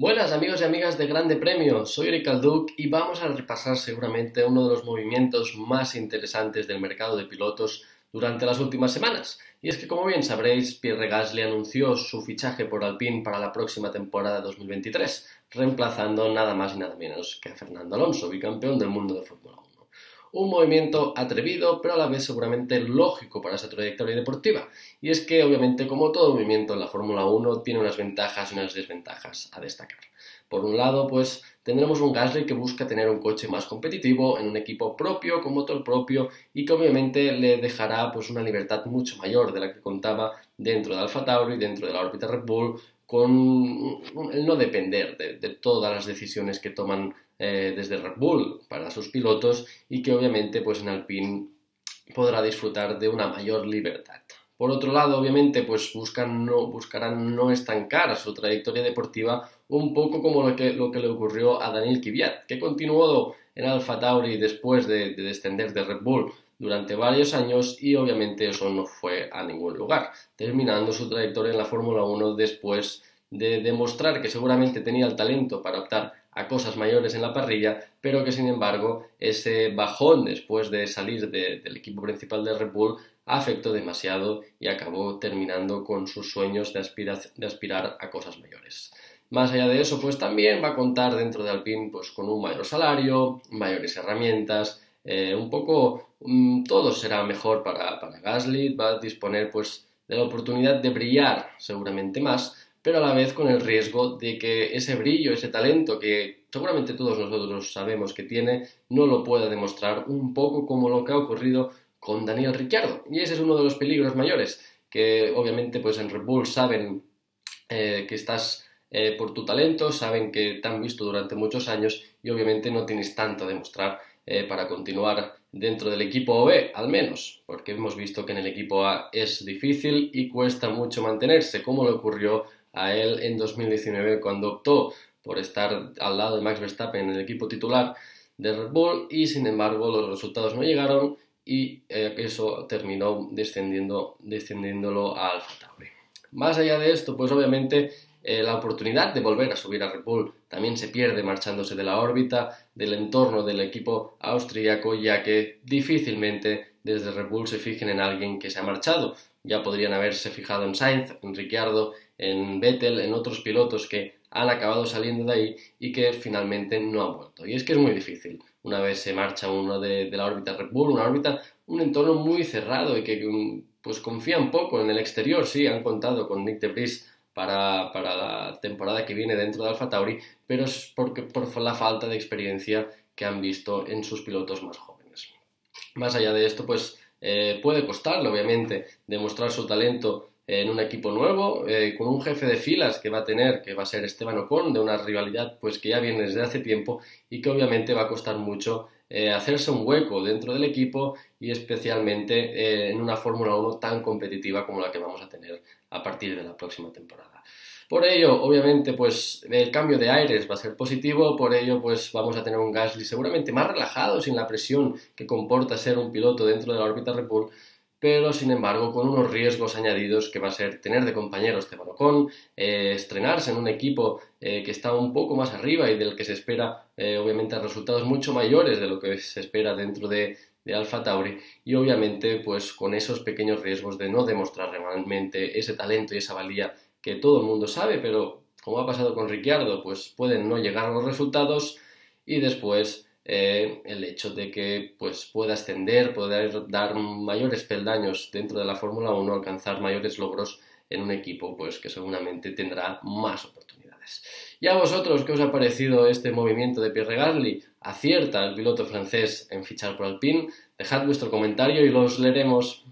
Buenas amigos y amigas de Grande Premio, soy Eric Calduch y vamos a repasar seguramente uno de los movimientos más interesantes del mercado de pilotos durante las últimas semanas. Y es que, como bien sabréis, Pierre Gasly anunció su fichaje por Alpine para la próxima temporada 2023, reemplazando nada más y nada menos que a Fernando Alonso, bicampeón del mundo de Fórmula 1. Un movimiento atrevido, pero a la vez seguramente lógico para esa trayectoria deportiva. Y es que, obviamente, como todo movimiento en la Fórmula 1, tiene unas ventajas y unas desventajas a destacar. Por un lado, pues tendremos un Gasly que busca tener un coche más competitivo en un equipo propio, con motor propio, y que obviamente le dejará pues una libertad mucho mayor de la que contaba dentro de AlphaTauri, dentro de la órbita Red Bull, con el no depender de todas las decisiones que toman desde Red Bull para sus pilotos, y que obviamente pues en Alpine podrá disfrutar de una mayor libertad. Por otro lado, obviamente, pues buscarán no estancar su trayectoria deportiva, un poco como lo que le ocurrió a Daniel Kvyat, que continuó en AlphaTauri después de descender de Red Bull durante varios años, y obviamente eso no fue a ningún lugar, terminando su trayectoria en la Fórmula 1 después de demostrar que seguramente tenía el talento para optar a cosas mayores en la parrilla, pero que sin embargo ese bajón después de salir del equipo principal de Red Bull afectó demasiado y acabó terminando con sus sueños de aspirar a cosas mayores. Más allá de eso, pues también va a contar dentro de Alpine pues con un mayor salario, mayores herramientas, todo será mejor para Gasly, va a disponer pues de la oportunidad de brillar seguramente más, pero a la vez con el riesgo de que ese brillo, ese talento que seguramente todos nosotros sabemos que tiene, no lo pueda demostrar, un poco como lo que ha ocurrido con Daniel Ricciardo. Y ese es uno de los peligros mayores, que obviamente pues en Red Bull saben que estás por tu talento, saben que te han visto durante muchos años y obviamente no tienes tanto a demostrar para continuar dentro del equipo B, al menos, porque hemos visto que en el equipo A es difícil y cuesta mucho mantenerse, como le ocurrió a él en 2019 cuando optó por estar al lado de Max Verstappen en el equipo titular de Red Bull, y sin embargo los resultados no llegaron y eso terminó descendiéndolo a AlphaTauri. Más allá de esto, pues obviamente la oportunidad de volver a subir a Red Bull también se pierde marchándose de la órbita del entorno del equipo austríaco, ya que difícilmente desde Red Bull se fijen en alguien que se ha marchado. Ya podrían haberse fijado en Sainz, en Ricciardo, en Vettel, en otros pilotos que han acabado saliendo de ahí y que finalmente no han vuelto. Y es que es muy difícil una vez se marcha uno de la órbita Red Bull, una órbita, un entorno muy cerrado y que pues confían poco en el exterior. Sí, han contado con Nyck de Vries para la temporada que viene dentro de AlphaTauri, pero es por la falta de experiencia que han visto en sus pilotos más jóvenes. Más allá de esto, pues puede costarle, obviamente, demostrar su talento en un equipo nuevo, con un jefe de filas que va a tener, que va a ser Esteban Ocon, de una rivalidad pues que ya viene desde hace tiempo y que obviamente va a costar mucho hacerse un hueco dentro del equipo, y especialmente en una Fórmula 1 tan competitiva como la que vamos a tener a partir de la próxima temporada. Por ello, obviamente, pues el cambio de aires va a ser positivo, por ello pues vamos a tener un Gasly seguramente más relajado, sin la presión que comporta ser un piloto dentro de la órbita Red Bull, pero sin embargo con unos riesgos añadidos que va a ser tener de compañero Esteban Ocon, estrenarse en un equipo que está un poco más arriba y del que se espera obviamente resultados mucho mayores de lo que se espera dentro de AlphaTauri, y obviamente pues con esos pequeños riesgos de no demostrar realmente ese talento y esa valía que todo el mundo sabe, pero como ha pasado con Ricciardo, pues pueden no llegar a los resultados, y después el hecho de que pues pueda ascender, poder dar mayores peldaños dentro de la Fórmula 1, alcanzar mayores logros en un equipo pues que seguramente tendrá más oportunidades. ¿Y a vosotros qué os ha parecido este movimiento de Pierre Gasly? ¿Acierta el piloto francés en fichar por Alpine? Dejad vuestro comentario y los leeremos.